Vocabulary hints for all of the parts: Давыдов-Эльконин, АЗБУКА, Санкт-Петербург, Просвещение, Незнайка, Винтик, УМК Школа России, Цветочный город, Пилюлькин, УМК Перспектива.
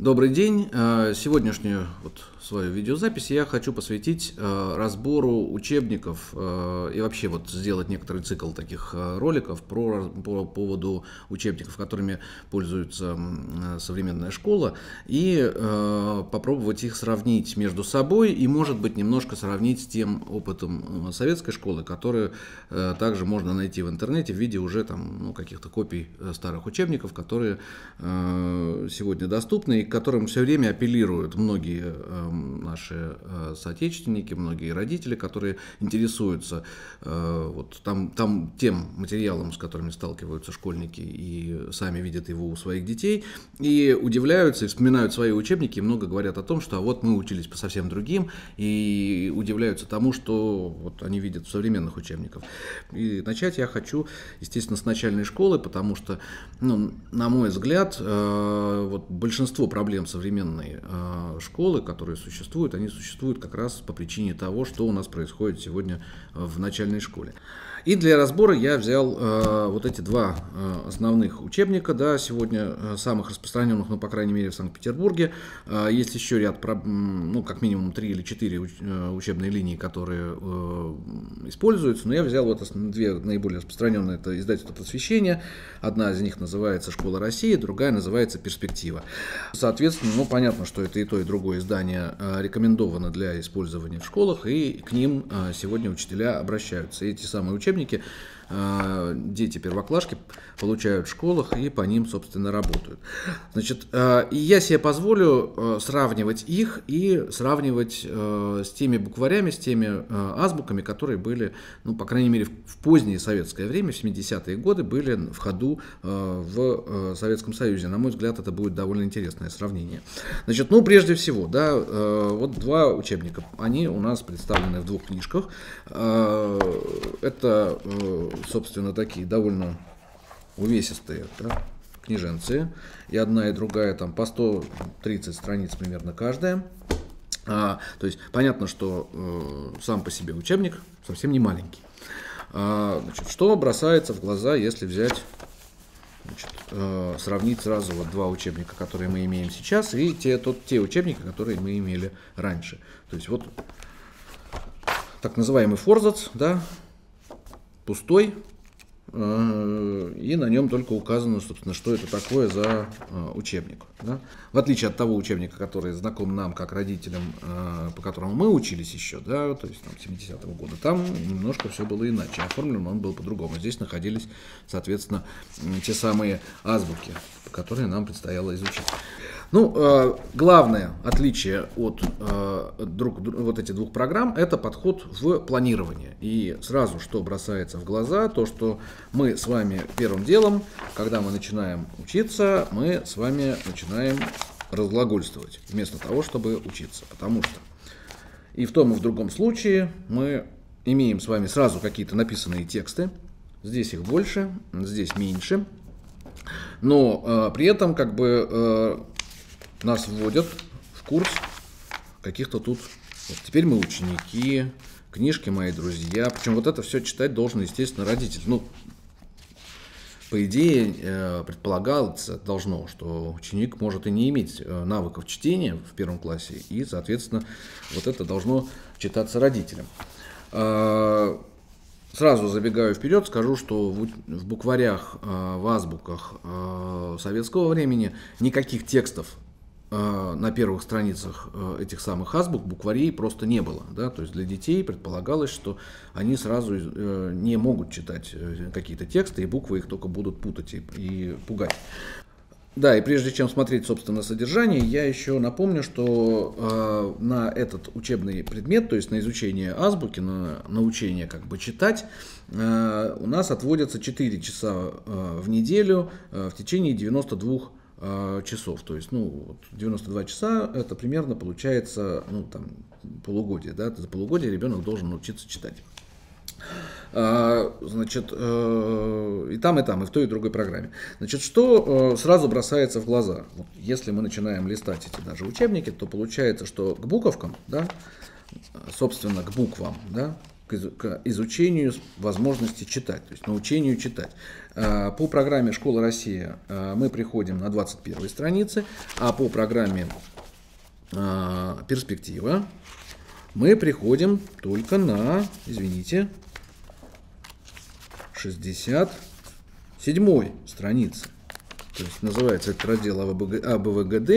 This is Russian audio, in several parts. Добрый день. Сегодняшнюю свою видеозапись я хочу посвятить разбору учебников и вообще сделать некоторый цикл таких роликов по поводу учебников, которыми пользуется современная школа, и попробовать их сравнить между собой и, может быть, немножко сравнить с тем опытом советской школы, которую также можно найти в интернете в виде уже каких-то копий старых учебников, которые сегодня доступны и к которым все время апеллируют многие наши соотечественники, многие родители, которые интересуются тем материалом, с которыми сталкиваются школьники и сами видят его у своих детей, и удивляются, и вспоминают свои учебники, и много говорят о том, что мы учились по совсем другим, и удивляются тому, что они видят в современных учебниках. И начать я хочу, естественно, с начальной школы, потому что, на мой взгляд, большинство проблем современной школы, которые существуют, они существуют как раз по причине того, что у нас происходит сегодня в начальной школе. И для разбора я взял эти два основных учебника, да, сегодня самых распространенных, по крайней мере, в Санкт-Петербурге. Есть еще ряд, как минимум 3 или 4 учебные линии, которые используются, но я взял две наиболее распространенные, это издательство «Просвещение», одна из них называется «Школа России», другая называется «Перспектива». Соответственно, понятно, что это и то, и другое издание рекомендовано для использования в школах, и к ним сегодня учителя обращаются. Эти самые учебники дети-первоклашки получают в школах и по ним, собственно, работают. Значит, я себе позволю сравнивать их и сравнивать с теми букварями, с теми азбуками, которые были, по крайней мере, в позднее советское время, в 70-е годы, были в ходу в Советском Союзе. На мой взгляд, это будет довольно интересное сравнение. Значит, прежде всего, да, два учебника. Они у нас представлены в двух книжках. Это, собственно, такие довольно увесистые, да, книженцы, и одна, и другая по 130 страниц примерно каждая. То есть понятно, что сам по себе учебник совсем не маленький. Значит, что бросается в глаза, если взять, сравнить сразу два учебника, которые мы имеем сейчас, и те учебники, которые мы имели раньше. То есть так называемый форзац, да, пустой, и на нем только указано, собственно, что это такое за учебник. Да? В отличие от того учебника, который знаком нам, как родителям, по которому мы учились еще, да, то есть 70-го года, там немножко все было иначе, оформлен он был по-другому. Здесь находились, соответственно, те самые азбуки, которые нам предстояло изучить. Главное отличие от этих двух программ – это подход в планирование. И сразу, что бросается в глаза, то, что мы с вами первым делом, когда мы начинаем учиться, мы с вами начинаем разглагольствовать, вместо того, чтобы учиться. Потому что и в том, и в другом случае мы имеем с вами сразу какие-то написанные тексты. Здесь их больше, здесь меньше. Но при этом нас вводят в курс каких-то теперь мы ученики, книжки мои друзья. Причем это все читать должен, естественно, родитель. По идее, предполагалось должно, что ученик может и не иметь навыков чтения в первом классе, и, соответственно, это должно читаться родителям. Сразу забегаю вперед, скажу, что в букварях, в азбуках советского времени никаких текстов на первых страницах этих самых азбук, букварей просто не было. Да? То есть для детей предполагалось, что они сразу не могут читать какие-то тексты, и буквы их только будут путать и пугать. Да, и прежде чем смотреть, собственно, содержание, я еще напомню, что на этот учебный предмет, то есть на изучение азбуки, на научение читать, у нас отводятся 4 часа в неделю в течение 92 часов, то есть 92 часа это примерно получается полугодие, да? За полугодие ребенок должен научиться читать. Значит, и там, и в той, и другой программе. Значит, что сразу бросается в глаза? Если мы начинаем листать эти даже учебники, то получается, что к буковкам, да, собственно, к буквам, да, к изучению возможности читать, то есть научению читать. По программе «Школа России» мы приходим на 21 странице, а по программе «Перспектива» мы приходим только на, извините, 67 странице. То есть называется этот раздел АБВГД,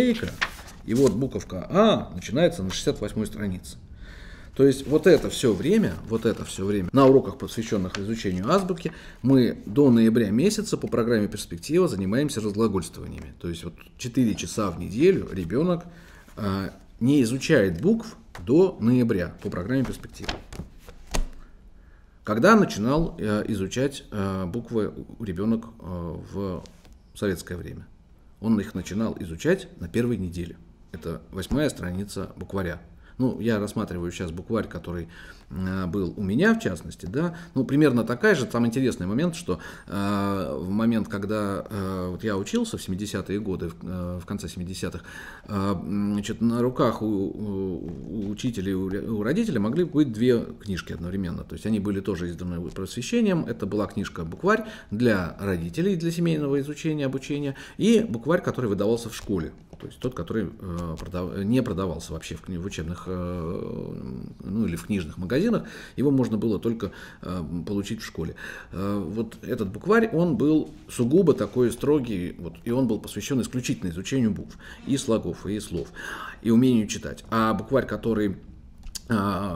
и вот буковка А начинается на 68 странице. То есть вот это все время на уроках, посвященных изучению азбуки, мы до ноября месяца по программе «Перспектива» занимаемся разглагольствованиями. То есть вот 4 часа в неделю ребенок не изучает букв до ноября по программе «Перспектива». Когда начинал изучать буквы ребенок в советское время? Он их начинал изучать на первой неделе. Это 8-я страница букваря. Ну, я рассматриваю сейчас букварь, который был у меня, в частности, да. Ну, примерно такая же. Там интересный момент, что в момент, когда вот я учился в 70-е годы, в конце 70-х, на руках у учителей, у родителей могли быть две книжки одновременно. То есть они были тоже изданы Просвещением. Это была книжка «Букварь» для родителей, для семейного изучения, обучения, и букварь, который выдавался в школе. То есть тот, который не продавался вообще в учебных, ну или в книжных магазинах, его можно было только получить в школе. Вот этот букварь, он был сугубо такой строгий, вот, и он был посвящен исключительно изучению букв, и слогов, и слов, и умению читать. А букварь, который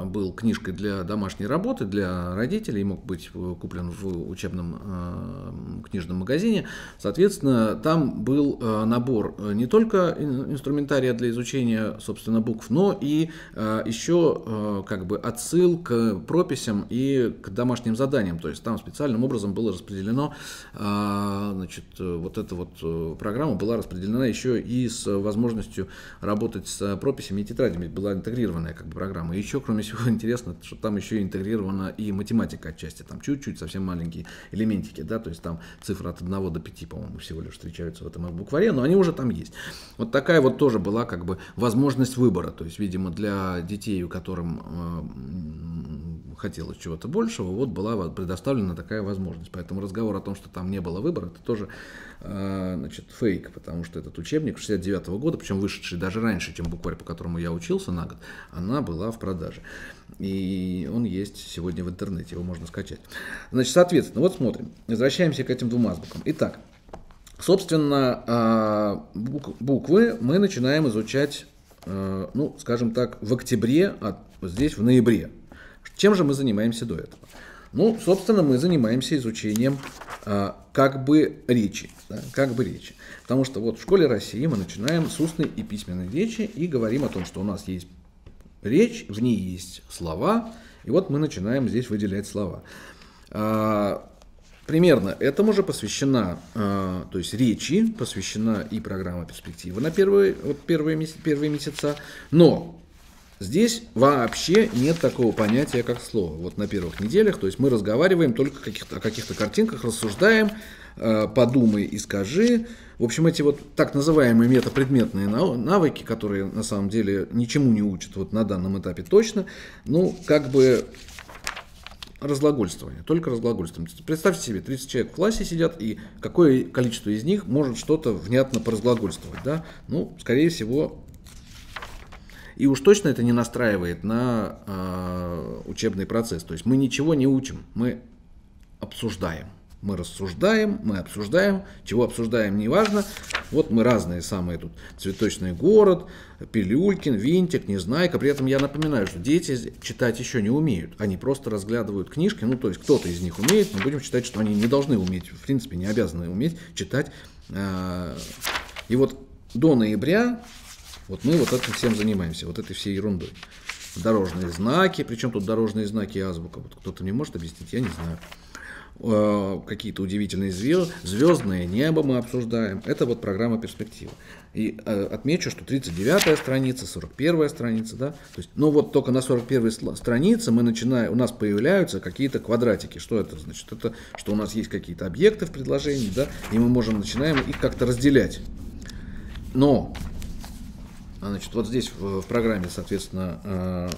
был книжкой для домашней работы, для родителей, мог быть куплен в учебном книжном магазине. Соответственно, там был набор не только инструментария для изучения, собственно, букв, но и еще как бы отсыл к прописям и к домашним заданиям. То есть там специальным образом было распределено, значит, вот эта вот программа была распределена еще и с возможностью работать с прописями и тетрадями. Была интегрированная как бы программа. И еще, кроме всего, интересно, что там еще интегрирована и математика отчасти, там чуть-чуть, совсем маленькие элементики, да, то есть там цифры от 1 до 5, по-моему, всего лишь встречаются в этом букваре, но они уже там есть. Вот такая вот тоже была как бы возможность выбора, то есть, видимо, для детей, у которым хотелось чего-то большего, вот была предоставлена такая возможность. Поэтому разговор о том, что там не было выбора, это тоже, значит, фейк, потому что этот учебник 69-го года, причем вышедший даже раньше, чем букварь, по которому я учился на год, она была в продаже. И он есть сегодня в интернете, его можно скачать. Значит, соответственно, вот смотрим, возвращаемся к этим двум азбукам. Итак, собственно, буквы мы начинаем изучать, ну, скажем так, в октябре, а здесь в ноябре. Чем же мы занимаемся до этого? Ну, собственно, мы занимаемся изучением речи. Да, речи. Потому что вот в «Школе России» мы начинаем с устной и письменной речи и говорим о том, что у нас есть речь, в ней есть слова, и вот мы начинаем здесь выделять слова. Примерно этому же посвящена, то есть речи, посвящена и программа «Перспектива» на первые месяца, но здесь вообще нет такого понятия, как слово. Вот на первых неделях, то есть мы разговариваем только о каких-то картинках, рассуждаем, подумай и скажи. В общем, эти вот так называемые метапредметные навыки, которые на самом деле ничему не учат вот на данном этапе точно, ну, как бы разглагольствование, только разглагольствование. Представьте себе, 30 человек в классе сидят, и какое количество из них может что-то внятно поразглагольствовать, да? Ну, скорее всего... И уж точно это не настраивает на учебный процесс. То есть мы ничего не учим, мы обсуждаем. Мы рассуждаем, мы обсуждаем. Чего обсуждаем, не важно. Вот мы разные самые тут. Цветочный город, Пилюлькин, Винтик, Незнайка. При этом я напоминаю, что дети читать еще не умеют. Они просто разглядывают книжки. Ну, то есть кто-то из них умеет. Мы будем считать, что они не должны уметь, в принципе, не обязаны уметь читать. И вот до ноября... Вот мы вот этим всем занимаемся, вот этой всей ерундой. Дорожные знаки, причем тут дорожные знаки и азбука. Вот кто-то мне может объяснить, я не знаю. Какие-то удивительные звездное небо мы обсуждаем. Это вот программа «Перспектива». И отмечу, что 39-я страница, 41-я страница, да. То есть, ну вот только на 41-й странице мы начинаем, у нас появляются какие-то квадратики. Что это значит? Это что у нас есть какие-то объекты в предложении, да, и мы начинаем их как-то разделять. Но... Значит, вот здесь в программе, соответственно,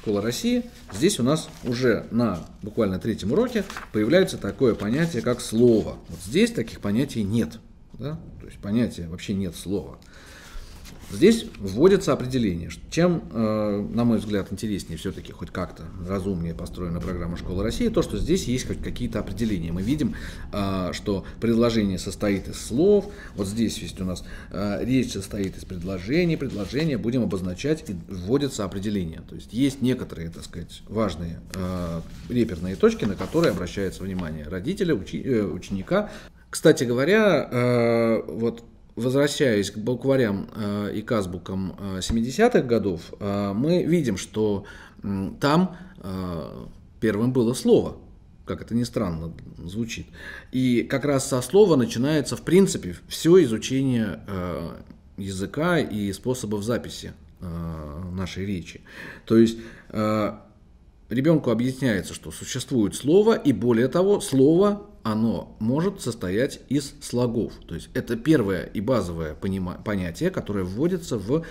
Школа России, здесь у нас уже на буквально третьем уроке появляется такое понятие, как слово. Вот здесь таких понятий нет. Да? То есть понятия вообще нет слова. Здесь вводится определение. Чем, на мой взгляд, интереснее, все-таки хоть как-то разумнее построена программа «Школа России», то, что здесь есть хоть какие-то определения. Мы видим, что предложение состоит из слов. Вот здесь есть у нас речь состоит из предложений. Предложения будем обозначать, и вводится определение. То есть есть некоторые, так сказать, важные реперные точки, на которые обращается внимание родителя, ученика. Кстати говоря, вот возвращаясь к букварям и к азбукам 70-х годов, мы видим, что там первым было слово, как это ни странно звучит. И как раз со слова начинается, в принципе, все изучение языка и способов записи нашей речи. То есть ребенку объясняется, что существует слово, и более того, слово, оно может состоять из слогов. То есть это первое и базовое понятие, которое вводится в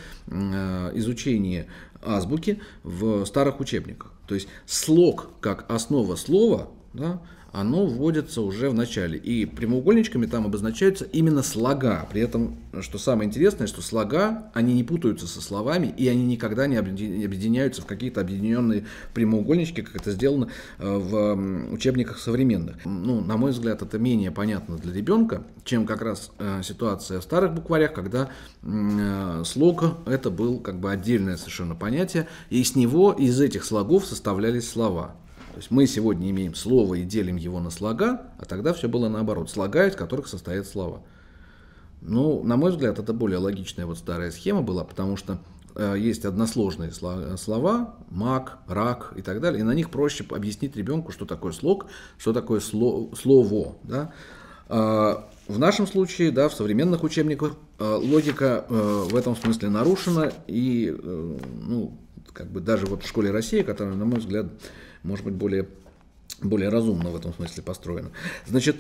изучение азбуки в старых учебниках. То есть слог как основа слова, да, оно вводится уже в начале. И прямоугольничками там обозначаются именно слога. При этом, что самое интересное, что слога, они не путаются со словами, и они никогда не объединяются в какие-то объединенные прямоугольнички, как это сделано в учебниках современных. Ну, на мой взгляд, это менее понятно для ребенка, чем как раз ситуация в старых букварях, когда слог это был как бы отдельное совершенно понятие, и с него, из этих слогов составлялись слова. То есть мы сегодня имеем слово и делим его на слога, а тогда все было наоборот. Слога, из которых состоят слова. Ну, на мой взгляд, это более логичная вот старая схема была, потому что есть односложные слова, маг, рак и так далее, и на них проще объяснить ребенку, что такое слог, что такое слово. Да? В нашем случае, да, в современных учебниках логика в этом смысле нарушена, и ну, как бы даже вот в «Школе России», которая, на мой взгляд, может быть, более разумно в этом смысле построено. Значит,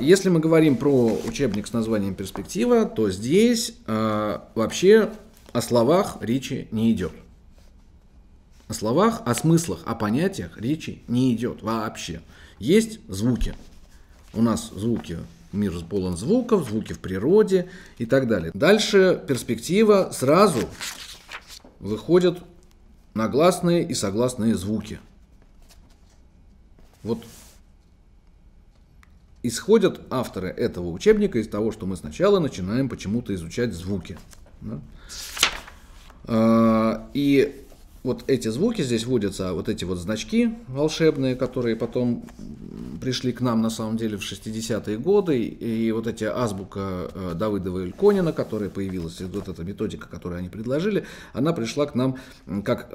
если мы говорим про учебник с названием «Перспектива», то здесь вообще о словах речи не идет. О словах, о смыслах, о понятиях речи не идет вообще. Есть звуки. У нас звуки, мир полон звуков, звуки в природе и так далее. Дальше «Перспектива» сразу выходит на гласные и согласные звуки. Вот исходят авторы этого учебника из того, что мы сначала начинаем почему-то изучать звуки. Да? И вот эти звуки, здесь вводятся вот эти вот значки волшебные, которые потом пришли к нам на самом деле в 60-е годы. И вот эти азбука Давыдова-Эльконина, которая появилась, вот эта методика, которую они предложили, она пришла к нам как,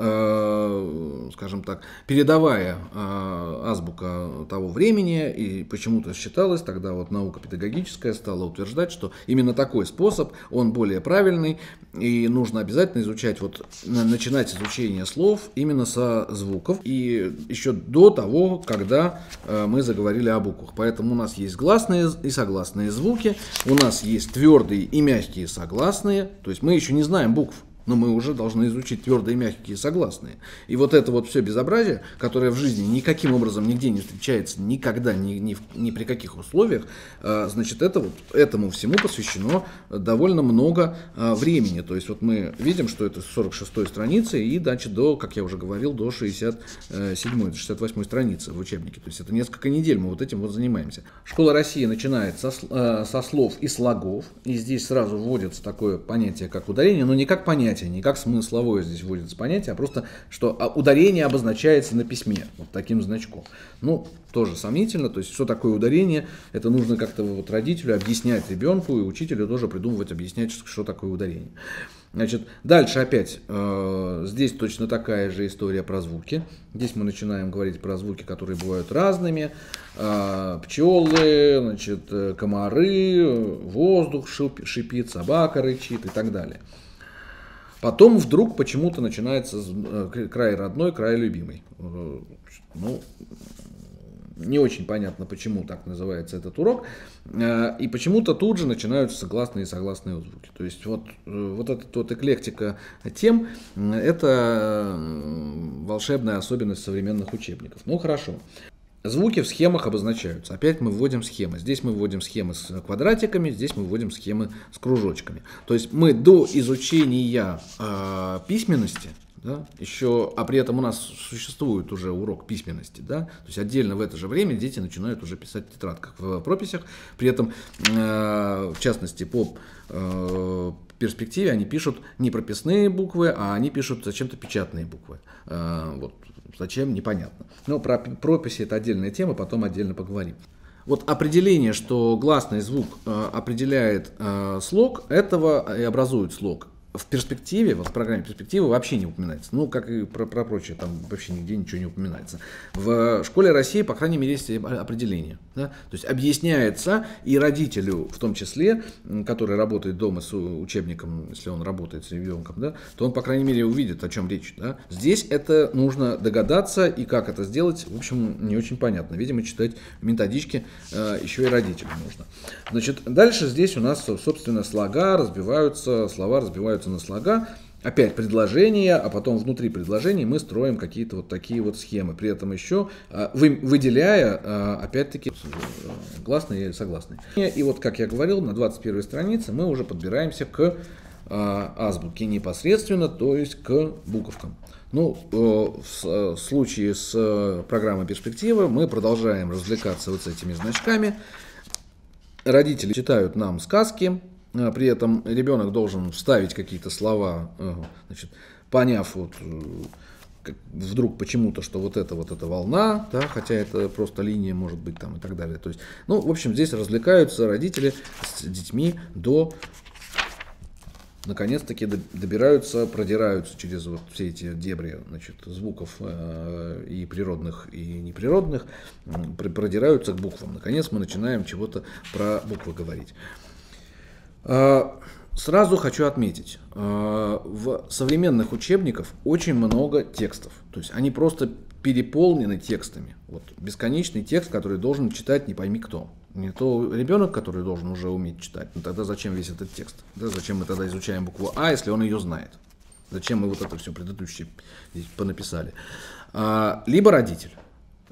скажем так, передовая азбука того времени. И почему-то считалось, тогда вот наука педагогическая стала утверждать, что именно такой способ, он более правильный, и нужно обязательно изучать, вот начинать изучение слов именно со звуков. И еще до того, когда мы заговорили о буквах. Поэтому у нас есть гласные и согласные звуки, у нас есть твердые и мягкие согласные. То есть мы еще не знаем букв, но мы уже должны изучить твердые, мягкие согласные. И вот это вот все безобразие, которое в жизни никаким образом нигде не встречается, никогда, ни при каких условиях, значит, это вот, этому всему посвящено довольно много времени. То есть вот мы видим, что это с 46-й страницы и дальше до, как я уже говорил, до 67-й, 68-й страницы в учебнике. То есть это несколько недель мы вот этим вот занимаемся. «Школа России» начинает со слов и слогов, и здесь сразу вводится такое понятие, как ударение, но не как понятие, не как смысловое здесь вводится понятие, а просто, что ударение обозначается на письме вот таким значком. Ну, тоже сомнительно, то есть что такое ударение, это нужно как-то вот родителю объяснять ребенку, и учителю тоже придумывать, объяснять, что такое ударение. Значит, дальше опять здесь точно такая же история про звуки. Здесь мы начинаем говорить про звуки, которые бывают разными. Пчелы, значит, комары, воздух шипит, собака рычит и так далее. Потом вдруг почему-то начинается край родной, край любимый. Ну, Не очень понятно, почему так называется этот урок. И почему-то тут же начинаются согласные и согласные отзвуки. То есть вот эта вот эклектика тем – это волшебная особенность современных учебников. Ну хорошо. Звуки в схемах обозначаются. Опять мы вводим схемы. Здесь мы вводим схемы с квадратиками, здесь мы вводим схемы с кружочками. То есть мы до изучения письменности, да, еще, а при этом у нас существует уже урок письменности, да, то есть отдельно в это же время дети начинают уже писать в тетрадках, в прописях, при этом, в частности, по перспективе они пишут не прописные буквы, а они пишут зачем-то печатные буквы, вот, зачем, непонятно, но про прописи это отдельная тема, потом отдельно поговорим. Вот определение, что гласный звук определяет слог, этого и образует слог. В перспективе, вот в программе перспективы вообще не упоминается. Ну, как и про прочее, там вообще нигде ничего не упоминается. В Школе России, по крайней мере, есть определение. Да? То есть объясняется и родителю, в том числе, который работает дома с учебником, если он работает с ребенком, да, то он, по крайней мере, увидит, о чем речь. Да? Здесь это нужно догадаться, и как это сделать, в общем, не очень понятно. Видимо, читать методички еще и родителям нужно. Значит, дальше здесь у нас, собственно, слова разбиваются на слога, опять предложения, а потом внутри предложений мы строим какие-то вот такие вот схемы, при этом еще выделяя, опять-таки, гласные и согласные. И вот, как я говорил, на 21 странице мы уже подбираемся к азбуке непосредственно, то есть к буковкам. Ну, в случае с программой перспективы мы продолжаем развлекаться вот с этими значками. Родители читают нам сказки. При этом ребенок должен вставить какие-то слова, значит, поняв вот, вдруг почему-то, что вот эта волна, да, хотя это просто линия может быть там и так далее. То есть, ну, в общем, здесь развлекаются родители с детьми до, наконец-таки, добираются, продираются через вот все эти дебри, значит, звуков и природных, и неприродных, продираются к буквам. Наконец мы начинаем чего-то про буквы говорить. Сразу хочу отметить, в современных учебниках очень много текстов, то есть они просто переполнены текстами, вот бесконечный текст, который должен читать не пойми кто, не то ребенок, который должен уже уметь читать, ну тогда зачем весь этот текст, да? Зачем мы тогда изучаем букву А, если он ее знает, зачем мы вот это все предыдущее здесь понаписали, либо родитель.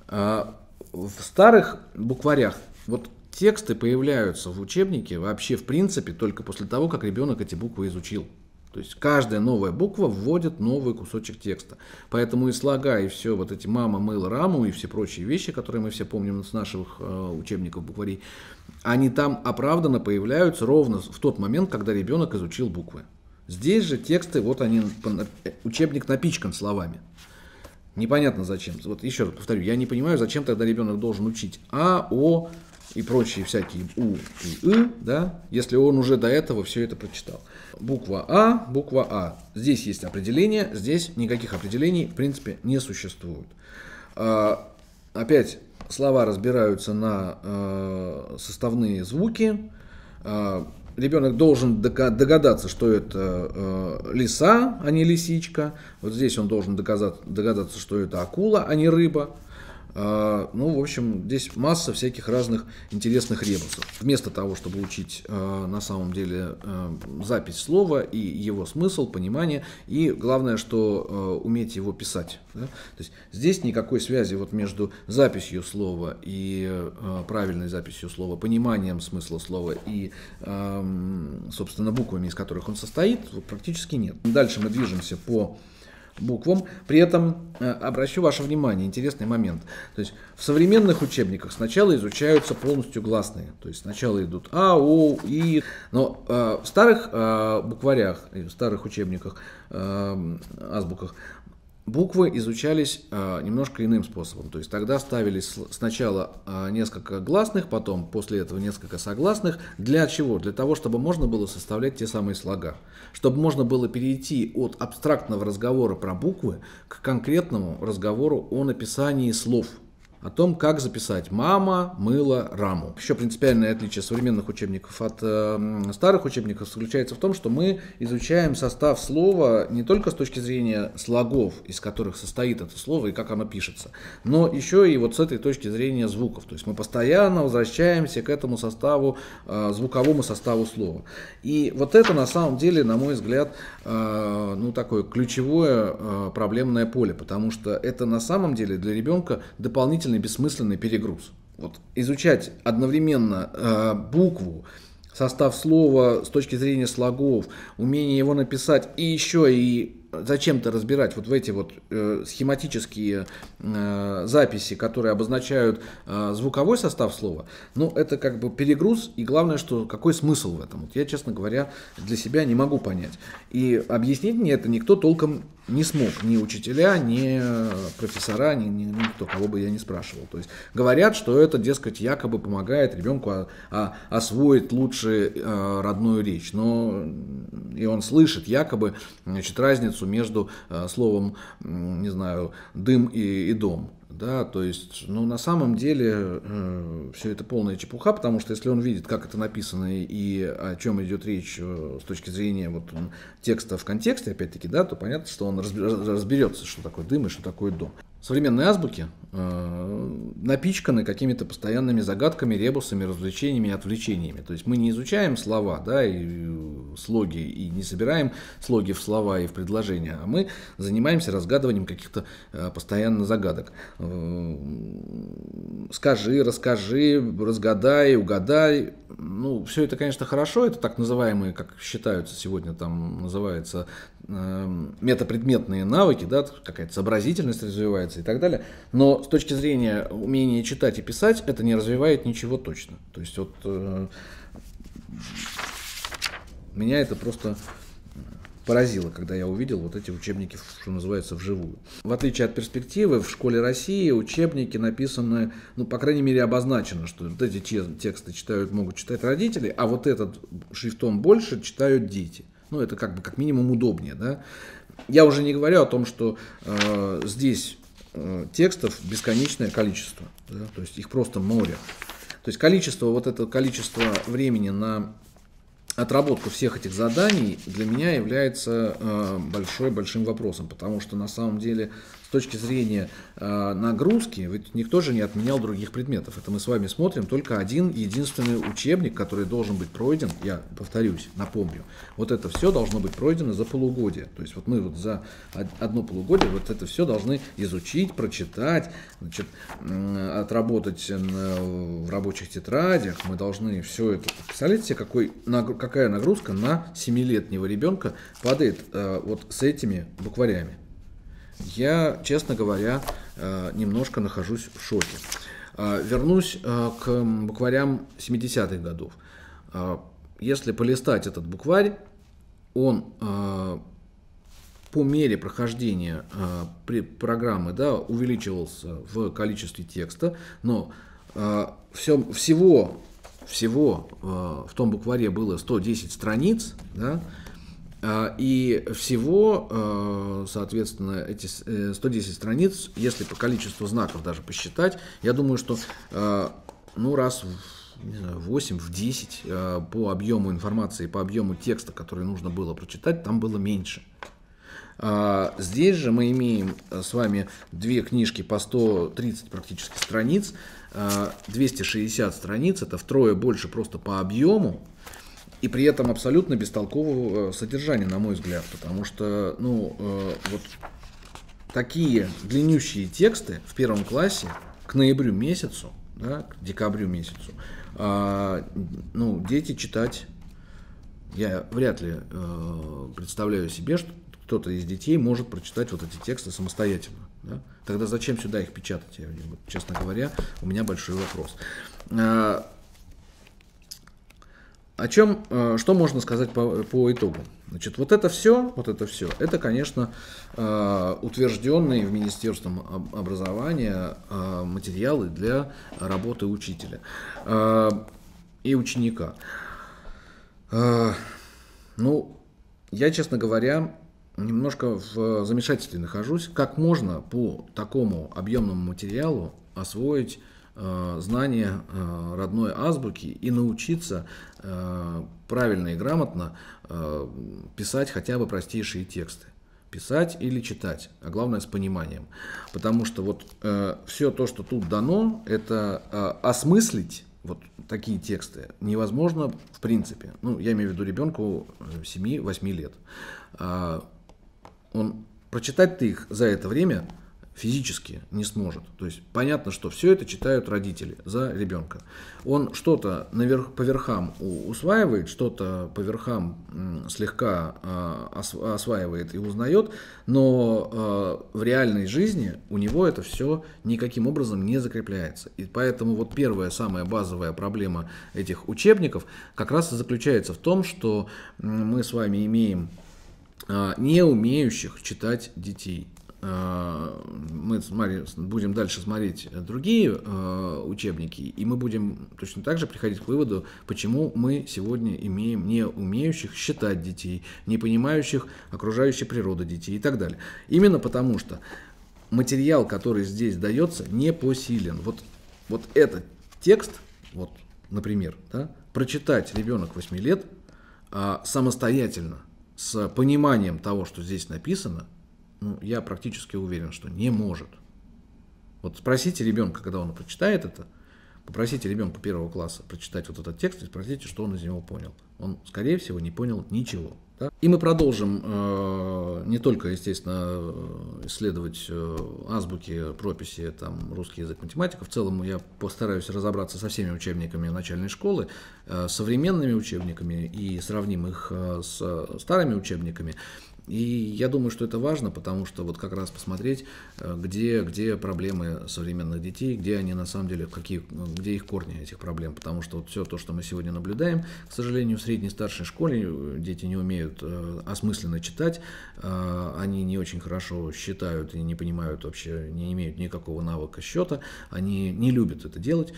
В старых букварях вот тексты появляются в учебнике вообще в принципе только после того, как ребенок эти буквы изучил. То есть каждая новая буква вводит новый кусочек текста. Поэтому и слога, и все вот эти «мама мыла раму» и все прочие вещи, которые мы все помним с наших учебников букварей, они там оправданно появляются ровно в тот момент, когда ребенок изучил буквы. Здесь же тексты, вот они, учебник напичкан словами. Непонятно зачем. Вот еще раз повторю, я не понимаю, зачем тогда ребенок должен учить «а», «о», и прочие всякие «у» и «ы», да, если он уже до этого все это прочитал. Буква «а», буква «а». Здесь есть определение, здесь никаких определений, в принципе, не существует. Опять слова разбираются на составные звуки. Ребенок должен догадаться, что это лиса, а не лисичка. Вот здесь он должен догадаться, что это акула, а не рыба. Ну, в общем, здесь масса всяких разных интересных ребусов. Вместо того, чтобы учить на самом деле запись слова и его смысл, понимание, и главное, что уметь его писать. Да? То есть здесь никакой связи вот между записью слова и правильной записью слова, пониманием смысла слова и, собственно, буквами, из которых он состоит, практически нет. Дальше мы движемся по буквам. При этом обращу ваше внимание, интересный момент. То есть в современных учебниках сначала изучаются полностью гласные. То есть сначала идут А, О, И. Но в старых букварях, в старых учебниках, азбуках, буквы изучались немножко иным способом. То есть тогда ставились сначала несколько гласных, потом после этого несколько согласных. Для чего? Для того, чтобы можно было составлять те самые слога. Чтобы можно было перейти от абстрактного разговора про буквы к конкретному разговору о написании слов. о том, как записать «Мама мыла раму». Еще принципиальное отличие современных учебников от старых учебников заключается в том, что мы изучаем состав слова не только с точки зрения слогов, из которых состоит это слово и как оно пишется, но еще и вот с этой точки зрения звуков. То есть мы постоянно возвращаемся к этому составу, звуковому составу слова. И вот это на самом деле, на мой взгляд, ну, такое ключевое проблемное поле, потому что это на самом деле для ребенка дополнительно бессмысленный перегруз. Вот изучать одновременно букву, состав слова с точки зрения слогов, умение его написать и еще и зачем-то разбирать вот в эти вот схематические записи, которые обозначают звуковой состав слова, ну, это как бы перегруз, и главное, что какой смысл в этом? Вот я, честно говоря, для себя не могу понять. И объяснить мне это никто толком не смог, ни учителя, ни профессора, никто, кого бы я не спрашивал. То есть говорят, что это, дескать, якобы помогает ребенку освоить лучше родную речь, но и он слышит якобы, значит, разницу между словом, не знаю, дым и дом. Да, то есть, ну, на самом деле все это полная чепуха, потому что если он видит, как это написано и о чем идет речь с точки зрения вот, текста в контексте, опять-таки, да, то понятно, что он разберется, что такое дым и что такое дом. Современные азбуки напичканы какими-то постоянными загадками, ребусами, развлечениями и отвлечениями. То есть мы не изучаем слова, да, и слоги, и не собираем слоги в слова и в предложения, а мы занимаемся разгадыванием каких-то постоянно загадок. Скажи, расскажи, разгадай, угадай. Ну, все это, конечно, хорошо, это так называемые, как считаются сегодня, там называются метапредметные навыки, да, какая-то сообразительность развивается и так далее, но с точки зрения умения читать и писать это не развивает ничего точно. То есть вот меня это просто поразило, когда я увидел вот эти учебники, что называется, вживую. В отличие от перспективы, в «Школе России» учебники написаны, ну, по крайней мере, обозначено, что вот эти тексты могут читать родители, а вот этот шрифтом больше читают дети. Ну, это как бы как минимум удобнее, да? Я уже не говорю о том, что здесь текстов бесконечное количество, да? То есть их просто море. То есть количество, вот это количество времени на отработку всех этих заданий для меня является большим вопросом, потому что на самом деле с точки зрения нагрузки ведь никто же не отменял других предметов. Это мы с вами смотрим только один единственный учебник, который должен быть пройден, я повторюсь, напомню, вот это все должно быть пройдено за полугодие. То есть вот мы вот за одно полугодие вот это все должны изучить, прочитать, значит, отработать в рабочих тетрадях, мы должны все это. Представляете себе, какая нагрузка на 7-летнего ребенка падает вот с этими букварями. Я, честно говоря, немножко нахожусь в шоке. Вернусь к букварям 70-х годов. Если полистать этот букварь, он по мере прохождения программы, да, увеличивался в количестве текста, но всего в том букваре было 110 страниц, да, и всего, соответственно, эти 110 страниц, если по количеству знаков даже посчитать, я думаю, что ну, раз в 8, в 10 по объему информации, по объему текста, который нужно было прочитать, там было меньше. Здесь же мы имеем с вами две книжки по 130 практически страниц, 260 страниц, это втрое больше просто по объему, и при этом абсолютно бестолкового содержания, на мой взгляд, потому что, ну, вот такие длиннющие тексты в первом классе к ноябрю месяцу, да, к декабрю месяцу, ну, дети читать, я вряд ли представляю себе, что кто-то из детей может прочитать вот эти тексты самостоятельно. Да? Тогда зачем сюда их печатать? Я, честно говоря, у меня большой вопрос. О чем, что можно сказать по итогу? Значит, вот это все, это, конечно, утвержденные в Министерстве образования материалы для работы учителя и ученика. Ну, я, честно говоря, немножко в замешательстве нахожусь, как можно по такому объемному материалу освоить знания родной азбуки и научиться правильно и грамотно писать хотя бы простейшие тексты. Писать или читать, а главное с пониманием. Потому что вот все то, что тут дано, это осмыслить вот такие тексты невозможно в принципе. Ну, я имею в виду ребенку 7-8 лет. Он прочитать-то их за это время физически не сможет. То есть понятно, что все это читают родители за ребенка. Он что-то по верхам усваивает, что-то по верхам слегка осваивает и узнает, но в реальной жизни у него это все никаким образом не закрепляется. И поэтому вот первая, самая базовая проблема этих учебников как раз и заключается в том, что мы с вами имеем не умеющих читать детей. Мы будем дальше смотреть другие учебники, и мы будем точно так же приходить к выводу, почему мы сегодня имеем не умеющих считать детей, не понимающих окружающей природы детей и так далее. Именно потому, что материал, который здесь дается, не посилен. Вот этот текст, вот, например, да, прочитать ребенок 8 лет самостоятельно, с пониманием того, что здесь написано, ну, я практически уверен, что не может. Вот спросите ребенка, когда он прочитает это, попросите ребенка 1 класса прочитать вот этот текст и спросите, что он из него понял. Он, скорее всего, не понял ничего. Да? И мы продолжим не только, естественно, исследовать азбуки, прописи, там, русский язык, математика. В целом я постараюсь разобраться со всеми учебниками начальной школы, современными учебниками и сравним их с старыми учебниками. И я думаю, что это важно, потому что вот как раз посмотреть, где проблемы современных детей, где они на самом деле, где их корни этих проблем. Потому что вот все то, что мы сегодня наблюдаем, к сожалению, в средней и старшей школе дети не умеют осмысленно читать, они не очень хорошо считают и не понимают вообще, не имеют никакого навыка счета, они не любят это делать,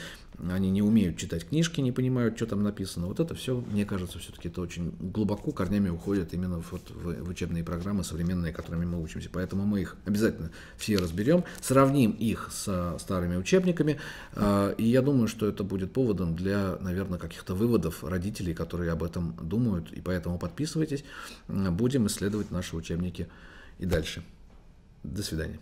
они не умеют читать книжки, не понимают, что там написано. Вот это все, мне кажется, все-таки это очень глубоко корнями уходит именно в учебные программы современные, которыми мы учимся. Поэтому мы их обязательно все разберем, сравним их с старыми учебниками. И я думаю, что это будет поводом для, наверное, каких-то выводов родителей, которые об этом думают. И поэтому подписывайтесь. Будем исследовать наши учебники и дальше. До свидания.